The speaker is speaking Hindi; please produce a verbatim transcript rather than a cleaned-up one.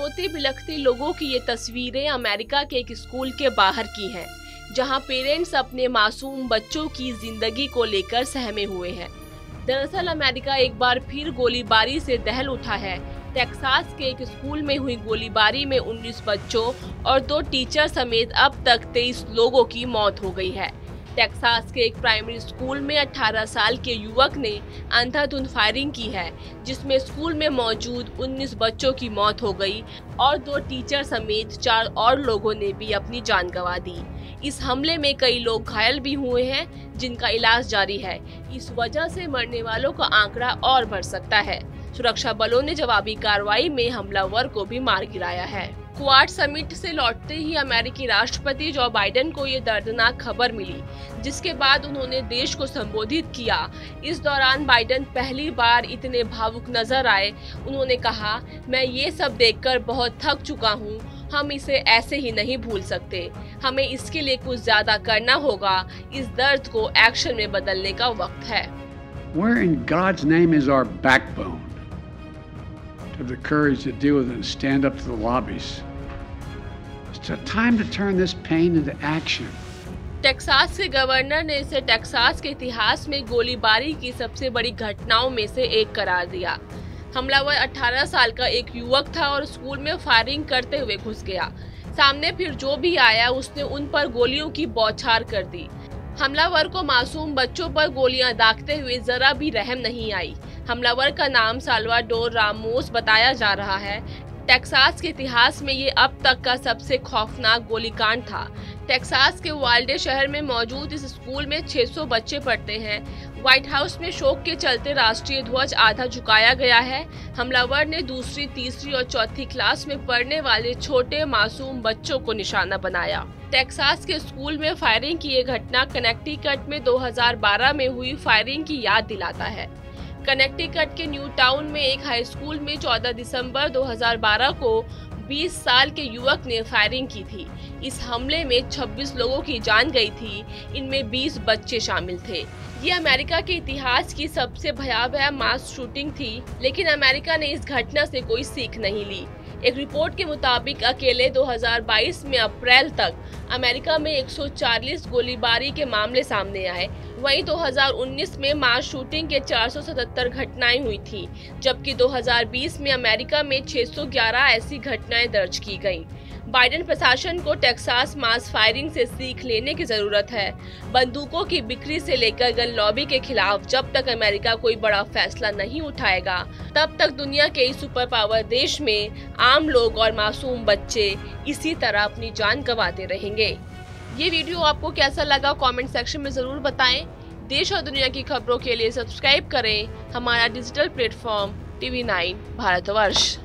रोते बिलखते लोगों की ये तस्वीरें अमेरिका के एक स्कूल के बाहर की हैं, जहां पेरेंट्स अपने मासूम बच्चों की जिंदगी को लेकर सहमे हुए हैं। दरअसल अमेरिका एक बार फिर गोलीबारी से दहल उठा है। टेक्सास के एक स्कूल में हुई गोलीबारी में उन्नीस बच्चों और दो टीचर समेत अब तक तेईस लोगों की मौत हो गई है। टेक्सास के एक प्राइमरी स्कूल में अठारह साल के युवक ने अंधाधुंध फायरिंग की है, जिसमें स्कूल में मौजूद उन्नीस बच्चों की मौत हो गई और दो टीचर समेत चार और लोगों ने भी अपनी जान गंवा दी। इस हमले में कई लोग घायल भी हुए हैं, जिनका इलाज जारी है। इस वजह से मरने वालों का आंकड़ा और बढ़ सकता है। सुरक्षा बलों ने जवाबी कार्रवाई में हमलावर को भी मार गिराया है। क्वाड समिट से लौटते ही अमेरिकी राष्ट्रपति जो बाइडेन को ये दर्दनाक खबर मिली, जिसके बाद उन्होंने देश को संबोधित किया। इस दौरान बाइडेन पहली बार इतने भावुक नजर आए। उन्होंने कहा, मैं ये सब देखकर बहुत थक चुका हूँ। हम इसे ऐसे ही नहीं भूल सकते। हमें इसके लिए कुछ ज्यादा करना होगा। इस दर्द को एक्शन में बदलने का वक्त है। Where in God's name is our backbone? Have the courage to deal with it and stand up to the lobbies. It's time to turn this pain into action. Texas के गवर्नर ने इसे टेक्सास के इतिहास में गोलीबारी की सबसे बड़ी घटनाओं में से एक करार दिया। हमलावर अठारह साल का एक युवक था और स्कूल में फायरिंग करते हुए घुस गया। सामने फिर जो भी आया उसने उन पर गोलियों की बौछार कर दी। हमलावर को मासूम बच्चों पर गोलियां दागते हुए जरा भी रहम नहीं आई। हमलावर का नाम साल्वाडोर रामोस बताया जा रहा है। टेक्सास के इतिहास में ये अब तक का सबसे खौफनाक गोलीकांड था। टेक्सास के वाल्डे शहर में मौजूद इस स्कूल में छह सौ बच्चे पढ़ते हैं। व्हाइट हाउस में शोक के चलते राष्ट्रीय ध्वज आधा झुकाया गया है। हमलावर ने दूसरी, तीसरी और चौथी क्लास में पढ़ने वाले छोटे मासूम बच्चों को निशाना बनाया। टेक्सास के स्कूल में फायरिंग की ये घटना कनेक्टिकट में दो हज़ार बारह में हुई फायरिंग की याद दिलाता है। कनेक्टिकट के न्यू टाउन में एक हाई स्कूल में चौदह दिसंबर दो हज़ार बारह को बीस साल के युवक ने फायरिंग की थी। इस हमले में छब्बीस लोगों की जान गई थी, इनमें बीस बच्चे शामिल थे। ये अमेरिका के इतिहास की सबसे भयावह मास शूटिंग थी, लेकिन अमेरिका ने इस घटना से कोई सीख नहीं ली। एक रिपोर्ट के मुताबिक अकेले दो हज़ार बाईस में अप्रैल तक अमेरिका में एक सौ चालीस गोलीबारी के मामले सामने आए। वहीं दो हज़ार उन्नीस में मास शूटिंग के चार सौ सतहत्तर घटनाएं हुई थी, जबकि दो हज़ार बीस में अमेरिका में छह सौ ग्यारह ऐसी घटनाएं दर्ज की गईं। बाइडेन प्रशासन को टेक्सास मास फायरिंग से सीख लेने की जरूरत है। बंदूकों की बिक्री से लेकर गन लॉबी के खिलाफ जब तक अमेरिका कोई बड़ा फैसला नहीं उठाएगा, तब तक दुनिया के इस सुपर पावर देश में आम लोग और मासूम बच्चे इसी तरह अपनी जान गंवाते रहेंगे। ये वीडियो आपको कैसा लगा कमेंट सेक्शन में जरूर बताएं। देश और दुनिया की खबरों के लिए सब्सक्राइब करें हमारा digital platform TV nine Bharatvarsh.